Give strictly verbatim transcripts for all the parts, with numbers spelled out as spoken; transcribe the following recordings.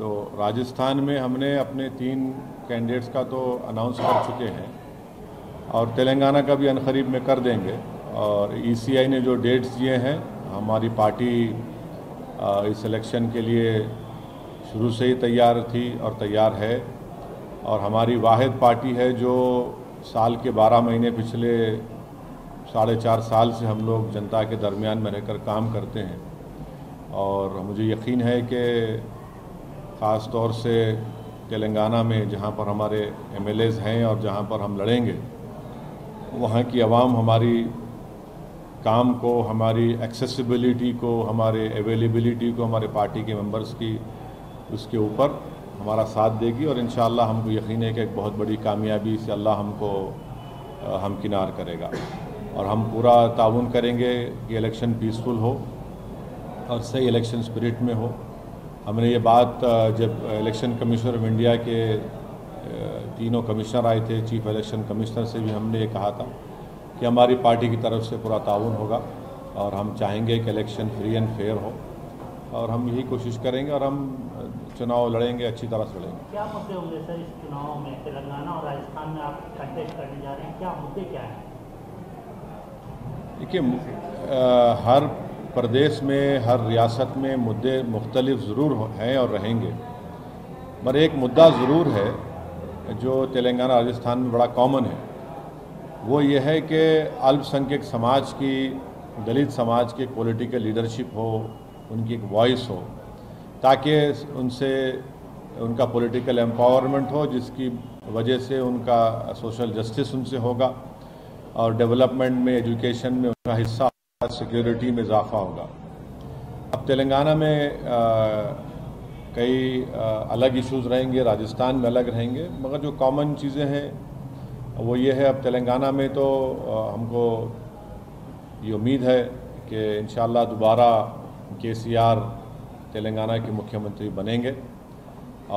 तो राजस्थान में हमने अपने तीन कैंडिडेट्स का तो अनाउंस कर चुके हैं और तेलंगाना का भी अनकरीब में कर देंगे। और ईसीआई ने जो डेट्स दिए हैं, हमारी पार्टी इस इलेक्शन के लिए शुरू से ही तैयार थी और तैयार है, और हमारी वाहिद पार्टी है जो साल के बारह महीने पिछले साढ़े चार साल से हम लोग जनता के दरमियान में रहकर काम करते हैं। और मुझे यकीन है कि ख़ास तौर से तेलंगाना में जहां पर हमारे एमएलए हैं और जहां पर हम लड़ेंगे, वहां की आवाम हमारी काम को, हमारी एक्सेसिबिलिटी को, हमारे अवेलेबिलिटी को, हमारे पार्टी के मेंबर्स की, उसके ऊपर हमारा साथ देगी। और इंशाअल्लाह हमको यकीन है कि एक बहुत बड़ी कामयाबी से अल्लाह हमको हमकिनार करेगा। और हम पूरा ताउन करेंगे कि इलेक्शन पीसफुल हो और सही इलेक्शन स्पिरिट में हो। हमने ये बात जब इलेक्शन कमिश्नर ऑफ इंडिया के तीनों कमिश्नर आए थे, चीफ इलेक्शन कमिश्नर से भी हमने ये कहा था कि हमारी पार्टी की तरफ से पूरा ताउन होगा और हम चाहेंगे कि इलेक्शन फ्री एंड फेयर हो, और हम यही कोशिश करेंगे और हम चुनाव लड़ेंगे, अच्छी तरह से लड़ेंगे। क्या मुद्दे होंगे सर इस चुनाव में? तेलंगाना और राजस्थान में आप कंटेस्ट करने जा रहे हैं, क्या मुद्दे क्या हैं? देखिए, हर प्रदेश में, हर रियासत में मुद्दे मुख्तलिफ ज़रूर हैं और रहेंगे, पर एक मुद्दा ज़रूर है जो तेलंगाना राजस्थान में बड़ा कॉमन है, वो ये है कि अल्पसंख्यक समाज की, दलित समाज की पॉलिटिकल लीडरशिप हो, उनकी एक वॉइस हो, ताकि उनसे उनका पॉलिटिकल एम्पावरमेंट हो, जिसकी वजह से उनका सोशल जस्टिस उनसे होगा और डेवलपमेंट में, एजुकेशन में उनका हिस्सा, सिक्योरिटी में इजाफा होगा। अब तेलंगाना में आ, कई आ, अलग इश्यूज़ रहेंगे, राजस्थान में अलग रहेंगे, मगर जो कॉमन चीज़ें हैं वो ये है। अब तेलंगाना में तो आ, हमको ये उम्मीद है कि इंशाल्लाह दोबारा केसीआर तेलंगाना के मुख्यमंत्री बनेंगे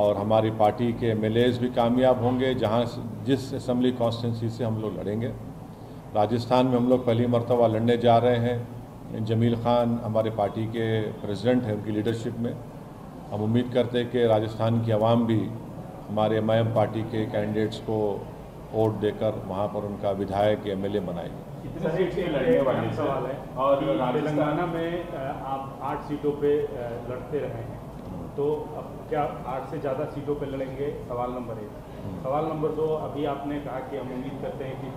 और हमारी पार्टी के एमएलएज़ भी कामयाब होंगे जहाँ जिस असम्बली कॉन्स्टिटेंसी से हम लोग लड़ेंगे। राजस्थान में हम लोग पहली मरतबा लड़ने जा रहे हैं। जमील खान हमारे पार्टी के प्रेसिडेंट हैं, उनकी लीडरशिप में हम उम्मीद करते हैं कि राजस्थान की आवाम भी हमारे एमआईएम पार्टी के कैंडिडेट्स को वोट देकर वहाँ पर उनका विधायक एमएलए बनाएगी। कितने सीट से लड़ने वाले हैं? और तेलंगाना में आप आठ सीटों पे लड़ते रहे हैं, तो अब क्या आठ से ज़्यादा सीटों पे लड़ेंगे? सवाल नंबर एक। सवाल नंबर दो, अभी आपने कहा कि हम उम्मीद करते हैं कि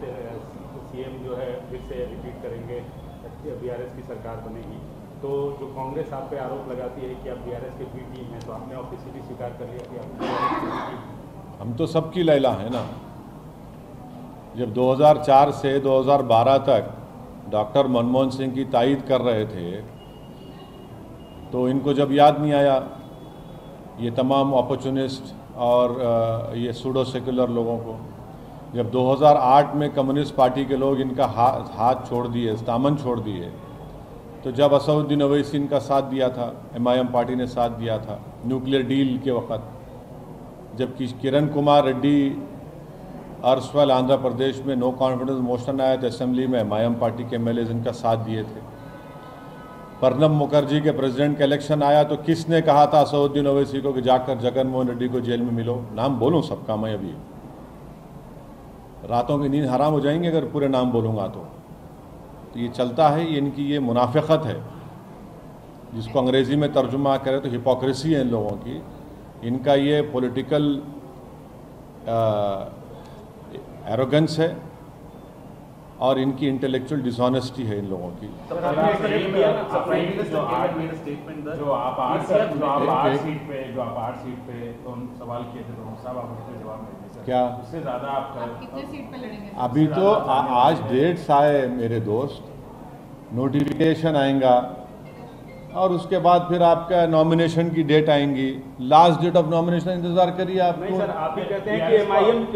सीएम जो है फिर से रिपीट करेंगे, बीआरएस की सरकार बनेगी, तो जो कांग्रेस आप पे आरोप लगाती है कि आप बीआरएस के भी टीम हैं, तो आपने ऑफिशियली स्वीकार कर लिया कि आप बीआरएस की टीम? हम तो सबकी लैला है ना। जब दो हज़ार चार से दो हज़ार बारह तक डॉक्टर मनमोहन सिंह की तायीद कर रहे थे, तो इनको जब याद नहीं आया, ये तमाम अपॉर्चुनिस्ट और ये सूडो सेक्युलर लोगों को, जब दो हज़ार आठ में कम्युनिस्ट पार्टी के लोग इनका हाथ हाथ छोड़ दिए, दामन छोड़ दिए, तो जब असदुद्दीन अवैसी इनका साथ दिया था, एमआईएम पार्टी ने साथ दिया था न्यूक्लियर डील के वक्त, जबकि किरण कुमार रेड्डी अर्सवाल आंध्र प्रदेश में नो कॉन्फिडेंस मोशन आया तो असेंबली में एमआईएम पार्टी के एमएलए इनका साथ दिए थे। प्रणब मुखर्जी के प्रेसिडेंट का इलेक्शन आया तो किसने कहा था असदुद्दीन अवैसी को कि जाकर जगन मोहन रेड्डी को जेल में मिलो? नाम बोलूँ सबका मैं, अभी रातों की नींद हराम हो जाएंगे अगर पूरे नाम बोलूँगा तो। तो ये चलता है, ये इनकी ये मुनाफिकत है, जिसको अंग्रेज़ी में तर्जुमा करें तो हिपोक्रेसी है इन लोगों की। इनका ये पॉलिटिकल एरोगेंस है और इनकी इंटेलेक्चुअल डिसऑनेस्टी है इन लोगों की। क्या उससे ज़्यादा आप कितने सीट पे लड़ेंगे? अभी तो आ, आज डेट्स आए मेरे दोस्त, नोटिफिकेशन आएगा और उसके बाद फिर आपका नॉमिनेशन की डेट आएंगी। लास्ट डेट ऑफ नॉमिनेशन इंतजार करिए आप। नहीं सर, आप ही कहते हैं कि एमआईएम चौबीस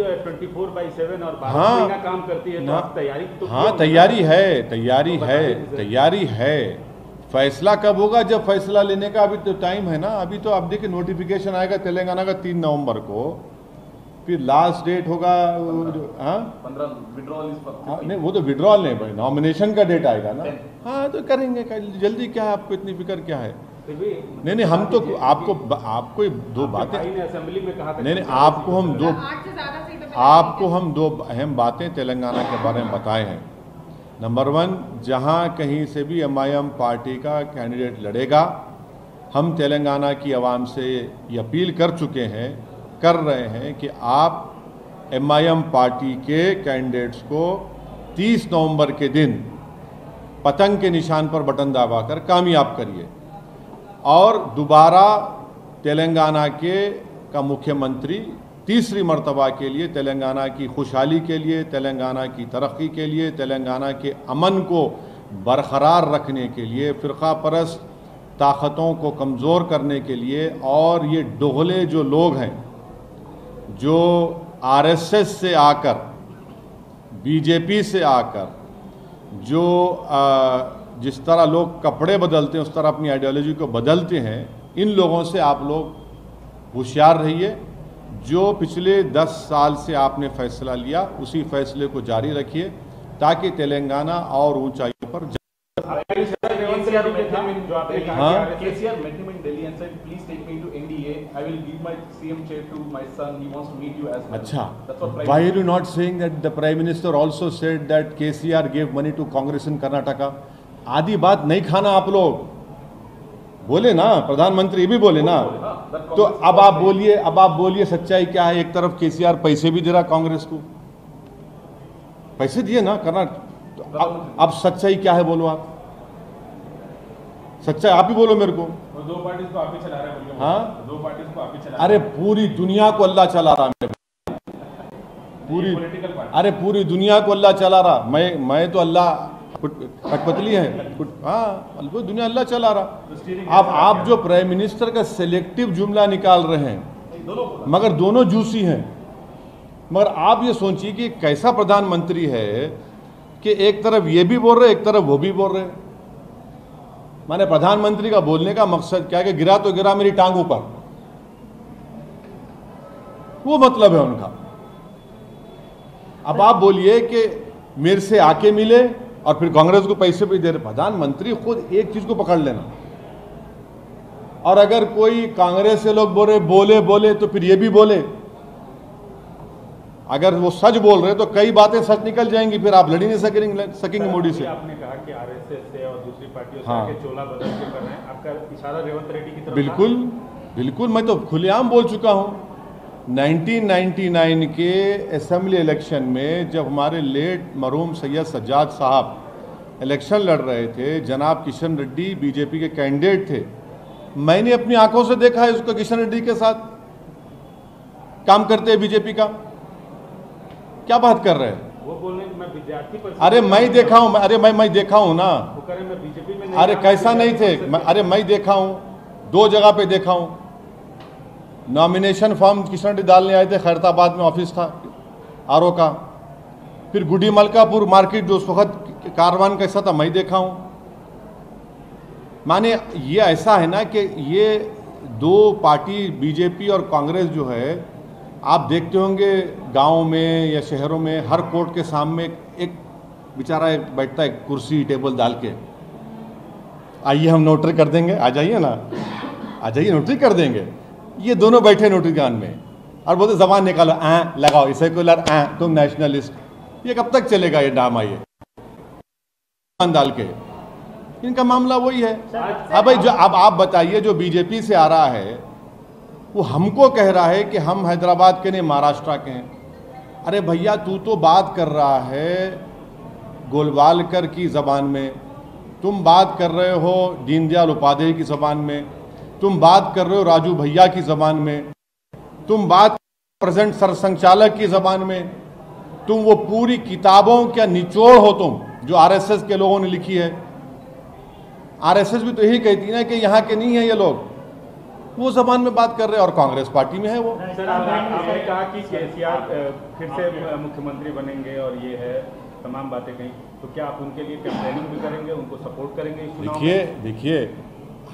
बाई सात और बारह महीना काम करती है, तो आप तैयारी तो? हाँ, तैयारी है, तैयारी है, तैयारी है। फैसला कब होगा? जब फैसला लेने का अभी तो टाइम है ना। अभी तो आप देखिए, नोटिफिकेशन आएगा तेलंगाना का तीन नवम्बर को, फिर लास्ट डेट होगा विड्रॉल। नहीं, वो तो विड्रॉल नहीं भाई, नॉमिनेशन का डेट आएगा ना। हाँ, तो करेंगे, जल्दी क्या है, आपको इतनी फिक्र क्या है? फिर भी नहीं नहीं हम तो आपको आपको दो बातें असेंबली में कहा नहीं नहीं आपको हम दो आपको हम दो अहम बातें तेलंगाना के बारे में बताए हैं। नंबर वन, जहां कहीं से भी एमआईएम पार्टी का कैंडिडेट लड़ेगा, हम तेलंगाना की आवाम से ये अपील कर चुके हैं कर रहे हैं कि आप एमआईएम पार्टी के कैंडिडेट्स को तीस नवंबर के दिन पतंग के निशान पर बटन दबा कर कामयाब करिए और दोबारा तेलंगाना के का मुख्यमंत्री तीसरी मर्तबा के लिए तेलंगाना की खुशहाली के लिए, तेलंगाना की तरक्की के लिए, तेलंगाना के अमन को बरकरार रखने के लिए, फ़िरका परस्त ताकतों को कमज़ोर करने के लिए और ये डोहले जो लोग हैं जो आरएसएस से आकर बीजेपी से आकर जो आ, जिस तरह लोग कपड़े बदलते हैं उस तरह अपनी आइडियोलॉजी को बदलते हैं, इन लोगों से आप लोग होशियार रहिए। जो पिछले दस साल से आपने फैसला लिया उसी फैसले को जारी रखिए ताकि तेलंगाना और ऊंचाइयों पर अच्छा why are you not saying that the prime minister also said that K C R gave money to Congress in Karnataka? आधी बात नहीं खाना आप लोग बोले ना, प्रधानमंत्री भी बोले ना, तो अब आप बोलिए अब आप बोलिए सच्चाई क्या है। एक तरफ केसीआर पैसे भी दे रहा कांग्रेस को, पैसे दिए ना कर्नाटक, अब अब सच्चाई क्या है बोलो आप, सच्चाई आप ही बोलो मेरे को। दो पार्टीज को आप ही चला रहे हैं, हाँ दो पार्टीज को आप ही चला रहे हैं। अरे पूरी दुनिया को अल्लाह चला रहा मेरे पूरी अरे पूरी दुनिया को अल्लाह चला रहा, मैं मैं तो अल्लाह कठपतली है, हाँ दुनिया अल्लाह चला रहा। आप आप जो प्राइम मिनिस्टर का सेलेक्टिव जुमला निकाल रहे हैं मगर दोनों जूसी हैं, मगर आप ये सोचिए कि कैसा प्रधानमंत्री है कि एक तरफ ये भी बोल रहे एक तरफ वो भी बोल रहे। माने प्रधानमंत्री का बोलने का मकसद क्या है कि गिरा तो गिरा मेरी टांगों पर, वो मतलब है उनका। अब आप बोलिए कि मेरे से आके मिले और फिर कांग्रेस को पैसे भी दे रहे। प्रधानमंत्री खुद एक चीज को पकड़ लेना, और अगर कोई कांग्रेस से लोग बोल रहे बोले बोले तो फिर ये भी बोले, अगर वो सच बोल रहे तो कई बातें सच निकल जाएंगी, फिर आप लड़ ही नहीं सकेंगे सकेंगे मोदी से। आपने कहा कि आरएसएस से और दूसरी पार्टियों से आके चोला बदल के कर रहे हैं, आपका इशारा रेवंत रेड्डी की तरफ। बिल्कुल बिल्कुल, मैं तो खुलेआम बोल चुका हूँ उन्नीस सौ निन्यानवे के असेंबली इलेक्शन में जब हमारे लेट मरहूम सैयद सज्जाद साहब इलेक्शन लड़ रहे थे, जनाब किशन रेड्डी बीजेपी के कैंडिडेट थे, मैंने अपनी आंखों से देखा है उसको किशन रेड्डी के साथ काम करते हैं बीजेपी का। क्या बात कर रहे हैं वो बोलने मैं विद्यार्थी पर, अरे मैं देखा हूँ अरे मैं मैं देखा हूँ ना, मैं बीजेपी में अरे कैसा नहीं थे, अरे मैं देखा हूँ, दो जगह पे देखा हूँ। नॉमिनेशन फॉर्म किशन रेड्डी डालने आए थे, खैरताबाद में ऑफिस था आरओ का, फिर गुडी मलकापुर मार्केट जो उस वक्त कारवान कैसा था मैं देखा हूँ। माने ये ऐसा है ना कि ये दो पार्टी बीजेपी और कांग्रेस जो है, आप देखते होंगे गाँव में या शहरों में हर कोर्ट के सामने एक बेचारा बैठता है कुर्सी टेबल डाल के, आइए हम नोटरी कर देंगे, आ जाइए ना आ जाइए नोटरी कर देंगे। ये दोनों बैठे नोटिस गान में और बोलते जबान निकालो, आ लगाओ ये सेकुलर, आ तुम नेशनलिस्ट, ये कब तक चलेगा ये ड्रामा ये डाल के। इनका मामला वही है। अब भाई जो अब आप बताइए जो बीजेपी से आ रहा है वो हमको कह रहा है कि हम हैदराबाद के नहीं महाराष्ट्र के हैं। अरे भैया तू तो बात कर रहा है गोलवालकर की जबान में, तुम बात कर रहे हो दीनदयाल उपाध्याय की जबान में, तुम बात कर रहे हो राजू भैया की जबान में, तुम बात प्रेजेंट सरसंघचालक की जबान में, तुम वो पूरी किताबों का निचोड़ हो तुम जो आरएसएस के लोगों ने लिखी है। आरएसएस भी तो यही कहती है ना कि यहाँ के नहीं है ये लोग, वो जबान में बात कर रहे हैं और कांग्रेस पार्टी में है वो। सर आपने कहा कि केसीआर फिर से मुख्यमंत्री बनेंगे और ये है तमाम बातें कहीं, तो क्या आप उनके लिए कैंपेनिंग भी करेंगे, उनको सपोर्ट करेंगे? देखिए देखिए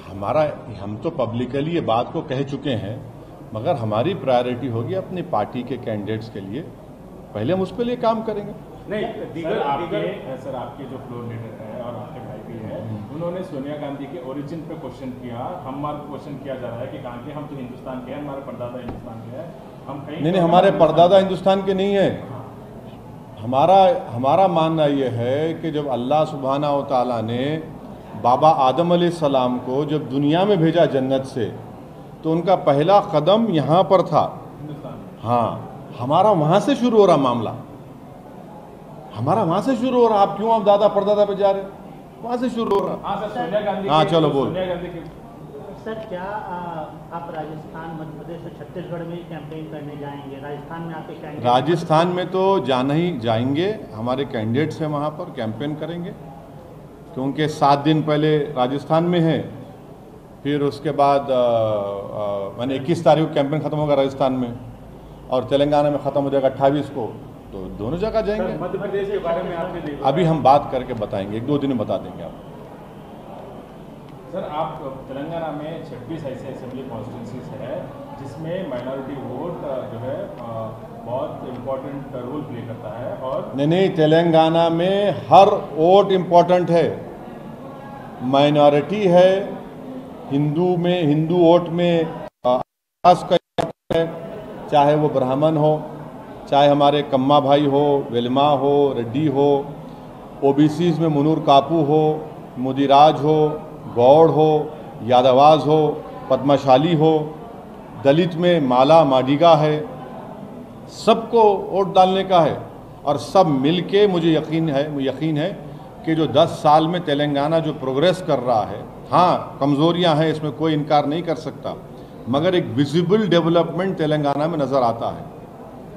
हमारा हम तो पब्लिकली ये बात को कह चुके हैं, मगर हमारी प्रायोरिटी होगी अपनी पार्टी के कैंडिडेट्स के लिए, पहले हम उसके लिए काम करेंगे। नहीं दीगर, सर, आपके, दीगर, सर आपके जो फ्लोर लीडर है और आपके भाई भी है, उन्होंने सोनिया गांधी के ओरिजिन पे क्वेश्चन किया, हमारा क्वेश्चन किया जा रहा है कि गांधी हम तो हिंदुस्तान के हैं, हमारे परदादा हिंदुस्तान के हैं, हम कहीं नहीं नहीं हमारे परदादा हिंदुस्तान के नहीं है। हमारा हमारा मानना ये है कि जब अल्लाह सुबहाना व तआला ने बाबा आदम अलैहिस्सलाम को जब दुनिया में भेजा जन्नत से, तो उनका पहला कदम यहाँ पर था, हाँ, हमारा वहाँ से शुरू हो रहा मामला, हमारा वहाँ से शुरू हो रहा। आप क्यों आप दादा परदादा पे जा रहे हैं, वहाँ से शुरू हो रहा। हाँ चलो बोल सर, क्या आप राजस्थान, मध्य प्रदेश और छत्तीसगढ़ में कैंपेन करने जाएंगे? राजस्थान में आपके कैंडिडेट, राजस्थान में तो जाना ही जाएंगे, हमारे कैंडिडेट्स हैं वहाँ पर, कैंपेन करेंगे, क्योंकि सात दिन पहले राजस्थान में है, फिर उसके बाद मैंने इक्कीस तारीख को कैंपेन ख़त्म होगा राजस्थान में, और तेलंगाना में ख़त्म हो जाएगा अट्ठाईस को, तो दोनों जगह जाएंगे। मध्य प्रदेश के बारे में आपने, अभी हम बात करके बताएंगे, एक दो दिन में बता देंगे आपको। सर आप तेलंगाना में छब्बीस ऐसे असेंबली कॉन्स्टिट्यूंसीज है जिसमें माइनॉरिटी वोट जो है बहुत इम्पोर्टेंट रोल प्ले करता है, और नहीं नहीं तेलंगाना में हर वोट इम्पोर्टेंट है, माइनॉरिटी है, हिंदू में हिंदू वोट में आस का है, चाहे वो ब्राह्मण हो, चाहे हमारे कम्मा भाई हो, वेलमा हो, रेड्डी हो, ओबीसीज में मुनूर कापू हो, मुदिराज हो, गौड़ हो, यादवाज हो, पद्माशाली हो, दलित में माला माडिगा है, सबको वोट डालने का है। और सब मिलके मुझे यकीन है मुझे यकीन है कि जो दस साल में तेलंगाना जो प्रोग्रेस कर रहा है, हाँ कमज़ोरियाँ हैं इसमें कोई इनकार नहीं कर सकता, मगर एक विजिबल डेवलपमेंट तेलंगाना में नज़र आता है।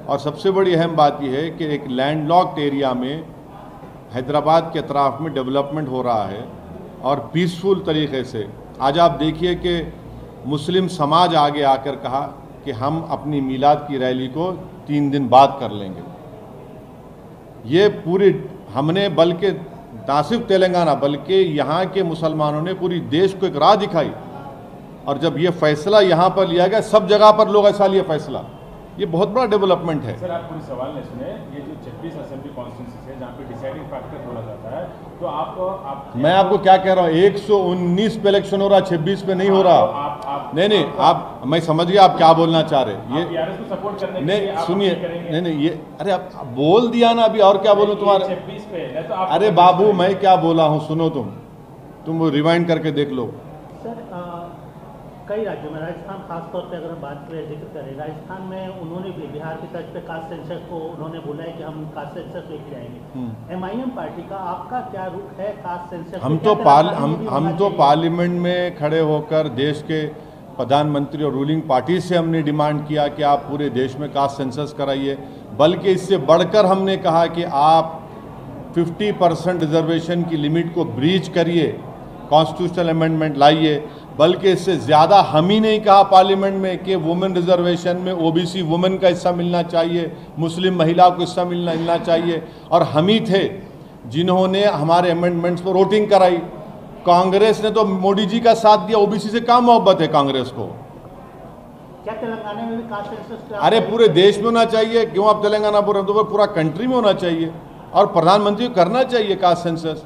और सबसे बड़ी अहम बात यह है कि एक लैंडलॉक्ड एरिया में, हैदराबाद के अतराफ़ में डेवलपमेंट हो रहा है, और पीसफुल तरीके से। आज आप देखिए कि मुस्लिम समाज आगे आकर कहा कि हम अपनी मीलाद की रैली को तीन दिन बाद कर लेंगे। ये पूरी हमने, बल्कि ना सिर्फ तेलंगाना बल्कि यहाँ के मुसलमानों ने पूरी देश को एक राह दिखाई, और जब ये फ़ैसला यहाँ पर लिया गया, सब जगह पर लोग ऐसा लिए फ़ैसला, ये बहुत बड़ा डेवलपमेंट है। सर आप पूरी सवाल नहीं सुने, ये जो छब्बीस असेंबली कॉन्स्टिट्यूंसीज है जहाँ पे डिसाइडिंग फैक्टर बोला जाता है, तो आप, आप मैं आपको क्या कह रहा हूँ, एक सौ उन्नीस पे इलेक्शन हो रहा, छब्बीस पे नहीं हो रहा। आप, आप, नहीं नहीं आप, आप मैं समझ गया आप क्या बोलना चाह रहे, ये सपोर्ट करने नहीं, सुनिए नहीं नहीं ये, अरे आप बोल दिया ना अभी, और क्या बोलूँ तुम्हारे छब्बीस पे, अरे बाबू मैं क्या बोला हूँ, सुनो तुम तुम रिवाइंड करके देख लो। कई राज्यों में, राजस्थान खासतौर पे अगर हम बात करें, जिक्र करें राजस्थान में, उन्होंने भी बिहार की तर्ज पे कास्ट सेंसस को उन्होंने बोला है कि हम कास्ट सेंसस लेके आएंगे। एमआईएम पार्टी का आपका क्या रुख है कास्ट सेंसस? हम तो पाल हम हम तो पार्लियामेंट में खड़े होकर देश के प्रधानमंत्री और रूलिंग पार्टी से हमने डिमांड किया कि आप पूरे देश में कास्ट सेंसस कराइए, बल्कि इससे बढ़कर हमने कहा कि आप फिफ्टी परसेंट रिजर्वेशन की लिमिट को ब्रीच करिए, कॉन्स्टिट्यूशनल अमेंडमेंट लाइए। बल्कि इससे ज़्यादा हम ही नहीं कहा पार्लियामेंट में कि वुमेन रिजर्वेशन में ओबीसी वुमेन का हिस्सा मिलना चाहिए, मुस्लिम महिला को हिस्सा मिलना मिलना चाहिए, और हम ही थे जिन्होंने हमारे अमेंडमेंट्स पर वोटिंग कराई। कांग्रेस ने तो मोदी जी का साथ दिया, ओबीसी से क्या मोहब्बत है कांग्रेस को? क्या तेलंगाना में भी कास्ट सेंसस? अरे पूरे देश में होना चाहिए, क्यों आप तेलंगाना बोल रहे हो? तो पूरा कंट्री में होना चाहिए, और प्रधानमंत्री को करना चाहिए कास्ट सेंसस।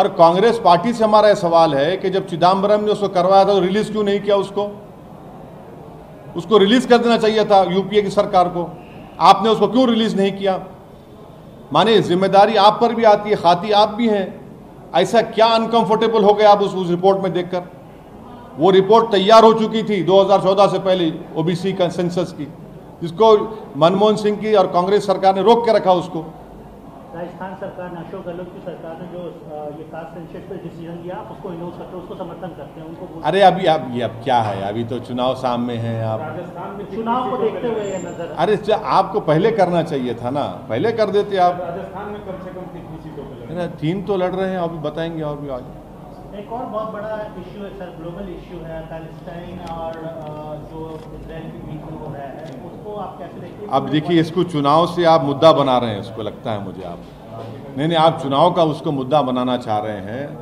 और कांग्रेस पार्टी से हमारा यह सवाल है कि जब चिदंबरम ने उसको करवाया था तो रिलीज क्यों नहीं किया उसको? उसको रिलीज कर देना चाहिए था यूपीए की सरकार को, आपने उसको क्यों रिलीज नहीं किया? माने जिम्मेदारी आप पर भी आती है, खाती आप भी हैं। ऐसा क्या अनकंफर्टेबल हो गए आप उस, उस रिपोर्ट में देखकर? वो रिपोर्ट तैयार हो चुकी थी दो हज़ार चौदह से पहले ओबीसी का सेंसस की, जिसको मनमोहन सिंह की और कांग्रेस सरकार ने रोक के रखा उसको। राजस्थान सरकार ने, अशोक गहलोत की सरकार ने जो ये कास्ट सेंसस पे डिसीजन लिया, आप उसको इनोस करते हैं, उसको समर्थन करते हैं, उनको अरे अभी आप ये अब क्या है, अभी तो चुनाव सामने हैं, आप राजस्थान में चुनाव को देखते हुए ये नजर, अरे आपको पहले करना चाहिए था ना, पहले कर देते आप। राजस्थान में कम से कम कितनी सीटों पर तीन तो लड़ रहे हैं, अभी बताएंगे और भी आगे। एक और बहुत बड़ा इशू है सर, ग्लोबल इशू है पैलेस्टाइन और जो इजराइल के बीच में हो रहा है, उसको आप कैसे देखते हैं? अब देखिए इसको चुनाव से आप मुद्दा बना रहे हैं, उसको लगता है मुझे आप नहीं नहीं आप चुनाव का उसको मुद्दा बनाना चाह रहे हैं,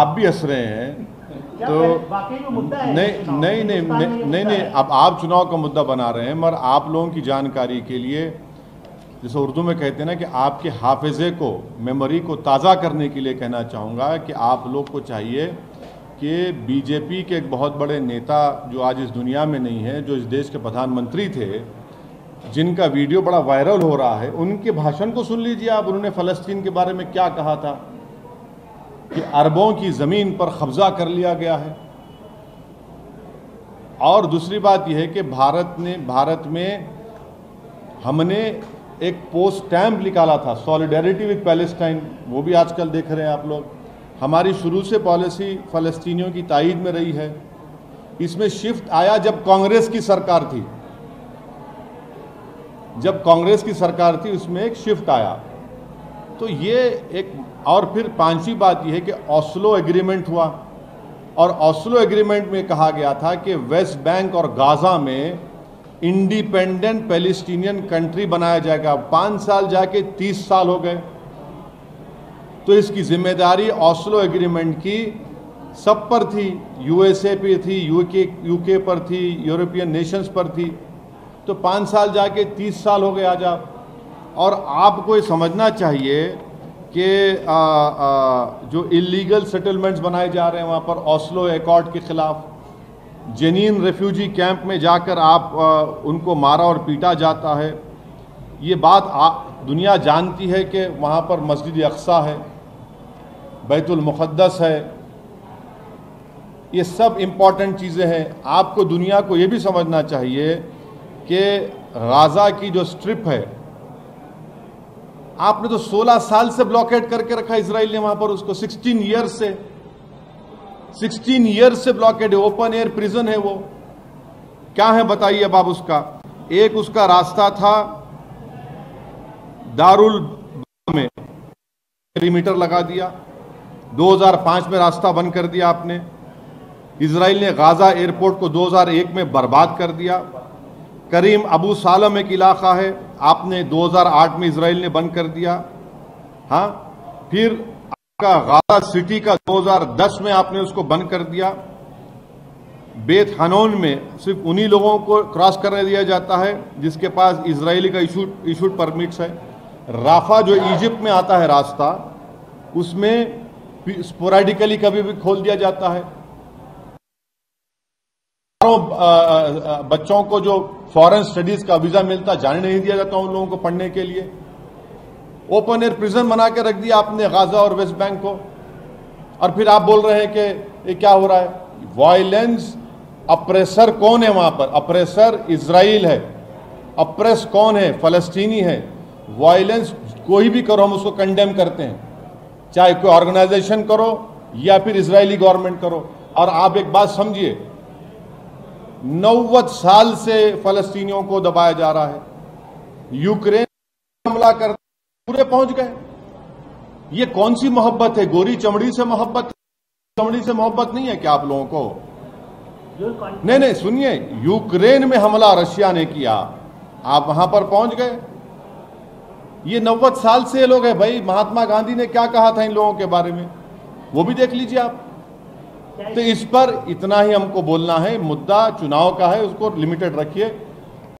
आप भी हंस रहे हैं तो वाकई में मुद्दा है। नहीं नहीं नहीं नहीं नहीं अब आप चुनाव का मुद्दा बना रहे हैं, मगर आप लोगों की जानकारी के लिए जिसे उर्दू में कहते हैं ना कि आपके हाफिज़े को, मेमोरी को ताज़ा करने के लिए कहना चाहूँगा कि आप लोग को चाहिए कि बीजेपी के एक बहुत बड़े नेता जो आज इस दुनिया में नहीं है, जो इस देश के प्रधानमंत्री थे, जिनका वीडियो बड़ा वायरल हो रहा है, उनके भाषण को सुन लीजिए आप। उन्होंने फ़लस्तीन के बारे में क्या कहा था कि अरबों की ज़मीन पर कब्जा कर लिया गया है। और दूसरी बात यह है कि भारत ने भारत में हमने एक पोस्ट स्टैम्प निकाला था, सॉलिडेरिटी विद पैलेस्टाइन, वो भी आजकल देख रहे हैं आप लोग। हमारी शुरू से पॉलिसी फ़लस्तीनियों की तायीद में रही है। इसमें शिफ्ट आया जब कांग्रेस की सरकार थी, जब कांग्रेस की सरकार थी उसमें एक शिफ्ट आया। तो ये एक, और फिर पांचवी बात यह है कि ओस्लो एग्रीमेंट हुआ और ओस्लो एग्रीमेंट में कहा गया था कि वेस्ट बैंक और गाज़ा में इंडिपेंडेंट पैलेस्टीनियन कंट्री बनाया जाएगा। पाँच साल जाके तीस साल हो गए। तो इसकी जिम्मेदारी ओस्लो एग्रीमेंट की सब पर थी, यूएसए पे थी, यूके यूके पर थी, यूरोपियन नेशंस पर थी। तो पाँच साल जाके तीस साल हो गए आज आप। और आपको ये समझना चाहिए कि आ, आ, जो इलीगल सेटलमेंट्स बनाए जा रहे हैं वहाँ पर ओस्लो एकॉर्ड के ख़िलाफ़, जेनीन रेफ्यूजी कैंप में जाकर आप आ, उनको मारा और पीटा जाता है। ये बात आ, दुनिया जानती है कि वहाँ पर मस्जिद अक्सा है, बैतुल मुक़द्दस है, ये सब इम्पॉर्टेंट चीज़ें हैं। आपको दुनिया को ये भी समझना चाहिए कि गाज़ा की जो स्ट्रिप है आपने तो सोलह साल से ब्लॉकेट करके रखा इसराइल ने वहाँ पर, उसको सिक्सटीन ईयर्स से सिक्सटीन ईयर्स से ब्लॉकेट है, ओपन एयर प्रिजन है। वो क्या है बताइए अब आप। उसका एक उसका रास्ता था दारुल में पेरीमीटर लगा दिया, दो हज़ार पाँच में रास्ता बंद कर दिया आपने। इजराइल ने गाज़ा एयरपोर्ट को दो हज़ार एक में बर्बाद कर दिया। करीम अबू सालम एक इलाका है, आपने दो हज़ार आठ में इजराइल ने बंद कर दिया। हाँ, फिर का गाज़ा सिटी का दो हज़ार दस में आपने उसको बंद कर दिया। बेत हनोन में सिर्फ उन्हीं लोगों को क्रॉस करने दिया जाता है जिसके पास इजरायली का इशूड इशूड परमिट्स है। राफा जो इजिप्ट में आता है रास्ता, उसमें स्पोराडिकली कभी भी खोल दिया जाता है। बच्चों को जो फॉरेन स्टडीज का वीजा मिलता जाने नहीं दिया जाता उन लोगों को पढ़ने के लिए। ओपन एयर प्रिजन बना के रख दिया आपने गाज़ा और वेस्ट बैंक को। और फिर आप बोल रहे हैं कि ये क्या हो रहा है, वायलेंस। अप्रेसर कौन है वहाँ पर? अप्रेसर इजराइल है। अप्रेस कौन है? फ़लस्तीनी है। वायलेंस कोई भी करो हम उसको कंडेम करते हैं, चाहे कोई ऑर्गेनाइजेशन करो या फिर इजरायली गवर्नमेंट करो। और आप एक बात समझिए, नब्बे साल से फ़लस्तीनियों को दबाया जा रहा है। यूक्रेन हमला कर पूरे पहुंच गए। ये कौन सी मोहब्बत है? गोरी चमड़ी से मोहब्बत, चमड़ी से मोहब्बत नहीं है क्या आप लोगों को? नहीं नहीं सुनिए, यूक्रेन में हमला रशिया ने किया, आप वहां पर पहुंच गए। ये नब्बे साल से लोग हैं भाई। महात्मा गांधी ने क्या कहा था इन लोगों के बारे में वो भी देख लीजिए आप। तो इस पर इतना ही हमको बोलना है। मुद्दा चुनाव का है, उसको लिमिटेड रखिए।